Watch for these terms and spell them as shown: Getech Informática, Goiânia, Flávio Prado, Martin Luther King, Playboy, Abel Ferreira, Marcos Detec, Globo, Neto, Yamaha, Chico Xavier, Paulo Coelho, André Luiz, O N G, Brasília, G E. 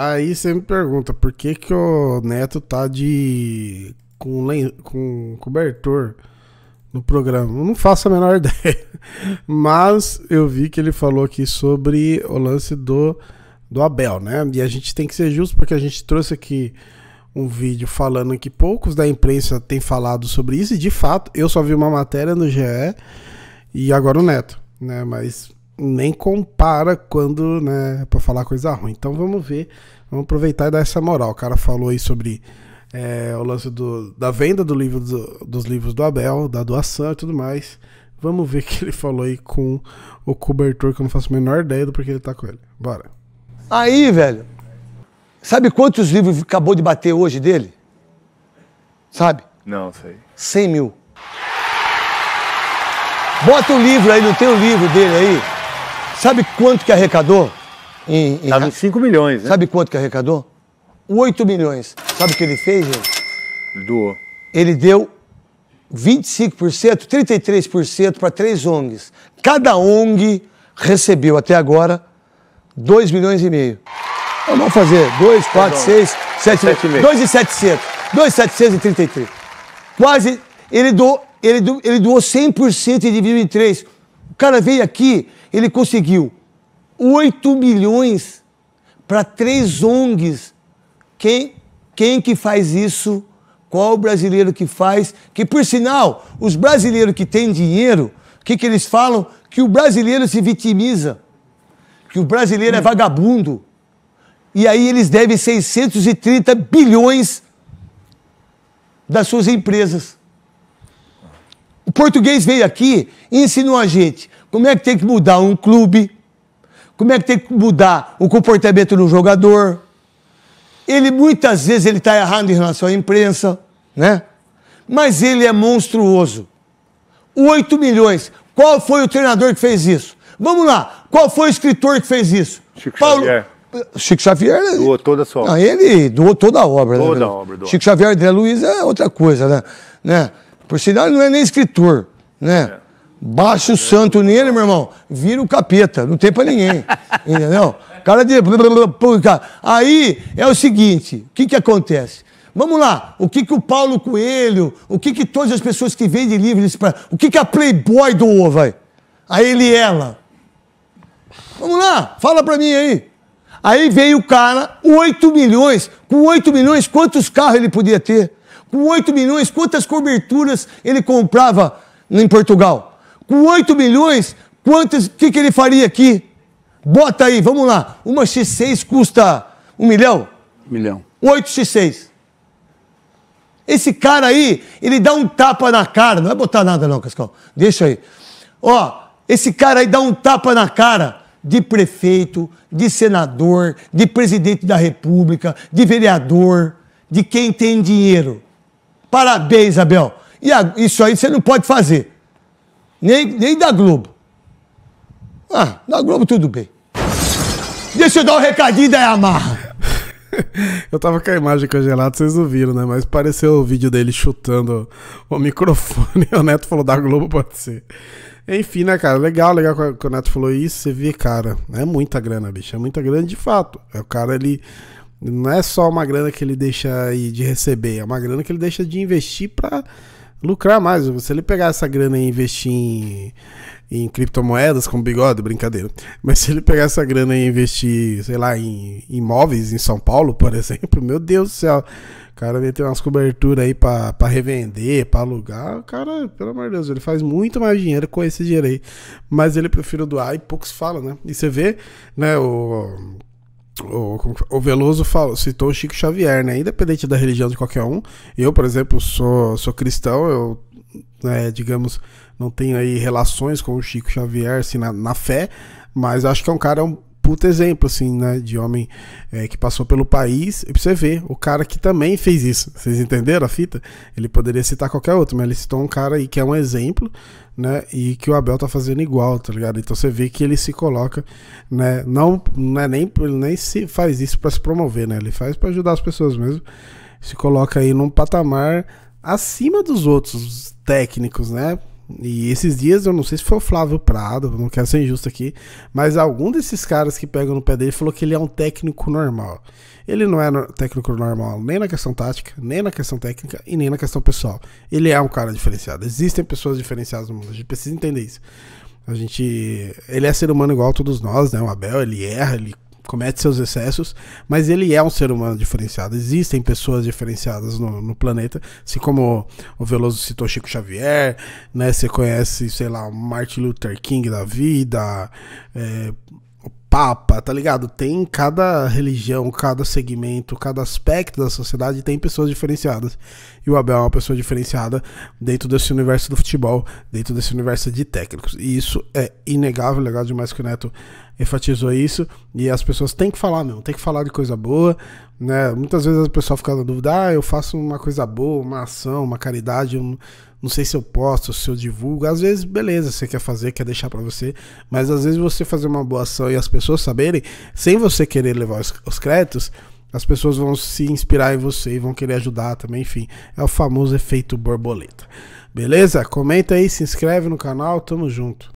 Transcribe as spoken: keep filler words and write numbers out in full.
Aí você me pergunta por que que o Neto tá de com, len... com cobertor no programa. Eu não faço a menor ideia. Mas eu vi que ele falou aqui sobre o lance do, do Abel, né? E a gente tem que ser justo, porque a gente trouxe aqui um vídeo falando que poucos da imprensa têm falado sobre isso. E de fato, eu só vi uma matéria no G E e agora o Neto, né? Mas nem compara quando, né, para falar coisa ruim. Então vamos ver, vamos aproveitar e dar essa moral. O cara falou aí sobre é, o lance do, da venda do livro, do, dos livros do Abel, da doação e tudo mais. Vamos ver o que ele falou aí com o cobertor, que eu não faço a menor ideia do porquê ele tá com ele. Bora. Aí, velho, sabe quantos livros acabou de bater hoje dele? Sabe? Não, sei. cem mil. Bota o livro aí, não tem o livro dele aí? Sabe quanto que arrecadou? Estava em cinco milhões, né? Sabe quanto que arrecadou? oito milhões. Sabe o que ele fez, gente? Ele doou. Ele deu vinte e cinco por cento, trinta e três por cento para três O N Gs. Cada O N G recebeu até agora dois milhões e meio. Então, vamos fazer dois, quatro, seis, sete, dois e setecentos. dois mil setecentos e trinta e três. Quase, ele doou, ele doou, ele doou cem por cento e dividiu em três. O cara veio aqui, ele conseguiu oito milhões para três O N Gs. Quem, quem que faz isso? Qual o brasileiro que faz? Que, por sinal, os brasileiros que têm dinheiro, o que, que eles falam? Que o brasileiro se vitimiza, que o brasileiro é vagabundo. E aí eles devem seiscentos e trinta bilhões das suas empresas. O português veio aqui e ensinou a gente como é que tem que mudar um clube, como é que tem que mudar o comportamento do jogador. Ele, muitas vezes, ele está errado em relação à imprensa, né? Mas ele é monstruoso. oito milhões. Qual foi o treinador que fez isso? Vamos lá. Qual foi o escritor que fez isso? Chico Paulo... Xavier. Chico Xavier... Doou toda a sua obra. Não, ele doou toda a obra. Toda né? a obra. Doou. Chico Xavier, André Luiz é outra coisa, né? né? Por sinal, ele não é nem escritor, né? É. Baixa o santo nele, meu irmão, vira o capeta, não tem pra ninguém, entendeu? Cara de... Aí é o seguinte, o que que acontece? Vamos lá, o que que o Paulo Coelho, o que que todas as pessoas que vendem livros, o que que a Playboy doou, vai? A ele e ela. Vamos lá, fala pra mim aí. Aí veio o cara, oito milhões, com oito milhões quantos carros ele podia ter? Com oito milhões quantas coberturas ele comprava em Portugal? Com oito milhões, quantas, o que, que ele faria aqui? Bota aí, vamos lá. Uma X seis custa um milhão? Milhão. oito X seis. Esse cara aí, ele dá um tapa na cara. Não vai botar nada não, Cascão. Deixa aí. Ó, esse cara aí dá um tapa na cara de prefeito, de senador, de presidente da república, de vereador, de quem tem dinheiro. Parabéns, Abel. E a, isso aí você não pode fazer. Nem, nem da Globo. Ah, da Globo tudo bem. Deixa eu dar um recadinho da Yamaha. Eu tava com a imagem congelada, vocês não viram, né? Mas pareceu o vídeo dele chutando o microfone. O Neto falou da Globo, pode ser. Enfim, né, cara? Legal, legal que o Neto falou isso. Você vê, cara, é muita grana, bicho. É muita grana de fato. É o cara, ele... Não é só uma grana que ele deixa aí de receber. É uma grana que ele deixa de investir pra... lucrar mais. Se ele pegar essa grana e investir em, em criptomoedas com bigode, brincadeira. Mas se ele pegar essa grana e investir, sei lá, em imóveis em São Paulo, por exemplo, meu Deus do céu. O cara vai ter umas coberturas aí pra, pra revender, pra alugar. O cara, pelo amor de Deus, ele faz muito mais dinheiro com esse dinheiro aí. Mas ele prefere doar e poucos falam, né? E você vê, né, o... O, o Veloso falou, citou o Chico Xavier, né? Independente da religião de qualquer um. Eu, por exemplo, sou, sou cristão. Eu, é, digamos, não tenho aí relações com o Chico Xavier assim, na, na fé. Mas acho que é um cara, é um puto exemplo assim, né? De homem é, que passou pelo país. E pra você ver, o cara que também fez isso. Vocês entenderam a fita? Ele poderia citar qualquer outro, mas ele citou um cara aí que é um exemplo, né? E que o Abel tá fazendo igual, tá ligado? Então você vê que ele se coloca, né? Não, não é nem, ele nem se faz isso pra se promover, né? Ele faz pra ajudar as pessoas mesmo. Se coloca aí num patamar acima dos outros técnicos, né? E esses dias, eu não sei se foi o Flávio Prado, não quero ser injusto aqui, mas algum desses caras que pegam no pé dele falou que ele é um técnico normal. Ele não é técnico normal nem na questão tática, nem na questão técnica e nem na questão pessoal. Ele é um cara diferenciado. Existem pessoas diferenciadas no mundo, a gente precisa entender isso. A gente... Ele é ser humano igual a todos nós, né? O Abel, ele erra, ele comete seus excessos, mas ele é um ser humano diferenciado. Existem pessoas diferenciadas no, no planeta, assim como o Veloso citou Chico Xavier, né? Você conhece, sei lá, o Martin Luther King da vida, é, o Papa, tá ligado? Tem cada religião, cada segmento, cada aspecto da sociedade, tem pessoas diferenciadas. E o Abel é uma pessoa diferenciada dentro desse universo do futebol, dentro desse universo de técnicos. E isso é inegável, legal demais que o Neto enfatizou isso, e as pessoas têm que falar mesmo, tem que falar de coisa boa, né? Muitas vezes a pessoa fica na dúvida, ah, eu faço uma coisa boa, uma ação, uma caridade, eu não, não sei se eu posto, se eu divulgo. Às vezes, beleza, você quer fazer, quer deixar pra você, mas às vezes você fazer uma boa ação e as pessoas saberem, sem você querer levar os, os créditos, as pessoas vão se inspirar em você e vão querer ajudar também, enfim, é o famoso efeito borboleta. Beleza? Comenta aí, se inscreve no canal, tamo junto.